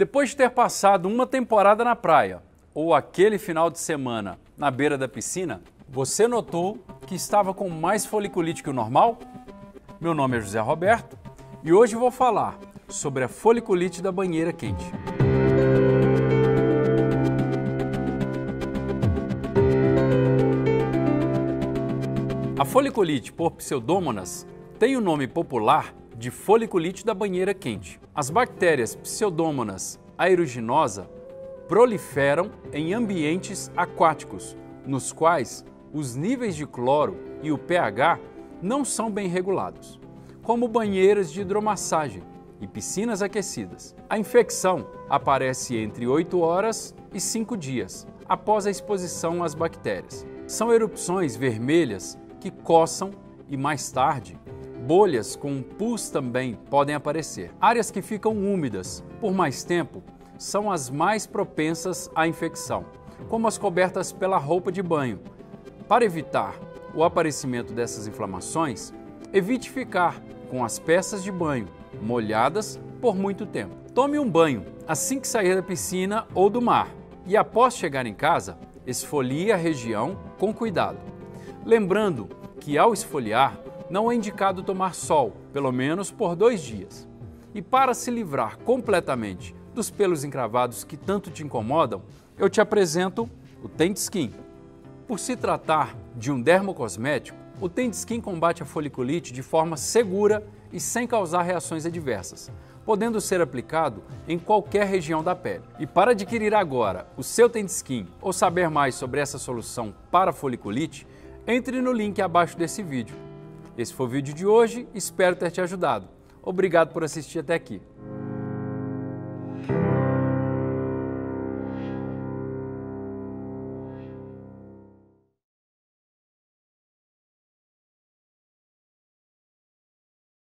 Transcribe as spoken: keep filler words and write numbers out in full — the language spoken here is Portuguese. Depois de ter passado uma temporada na praia ou aquele final de semana na beira da piscina, você notou que estava com mais foliculite que o normal? Meu nome é José Roberto e hoje vou falar sobre a foliculite da banheira quente. A foliculite por pseudomonas tem o nome popular de foliculite da banheira quente. As bactérias pseudomonas aeruginosa proliferam em ambientes aquáticos, nos quais os níveis de cloro e o pH não são bem regulados, como banheiras de hidromassagem e piscinas aquecidas. A infecção aparece entre oito horas e cinco dias após a exposição às bactérias. São erupções vermelhas que coçam e, mais tarde, bolhas com pus também podem aparecer. Áreas que ficam úmidas por mais tempo são as mais propensas à infecção, como as cobertas pela roupa de banho. Para evitar o aparecimento dessas inflamações, evite ficar com as peças de banho molhadas por muito tempo. Tome um banho assim que sair da piscina ou do mar e, após chegar em casa, esfolie a região com cuidado. Lembrando que, ao esfoliar, não é indicado tomar sol, pelo menos por dois dias. E para se livrar completamente dos pelos encravados que tanto te incomodam, eu te apresento o Tend Skin. Por se tratar de um dermocosmético, o Tend Skin combate a foliculite de forma segura e sem causar reações adversas, podendo ser aplicado em qualquer região da pele. E para adquirir agora o seu Tend Skin ou saber mais sobre essa solução para foliculite, entre no link abaixo desse vídeo. Esse foi o vídeo de hoje, espero ter te ajudado. Obrigado por assistir até aqui.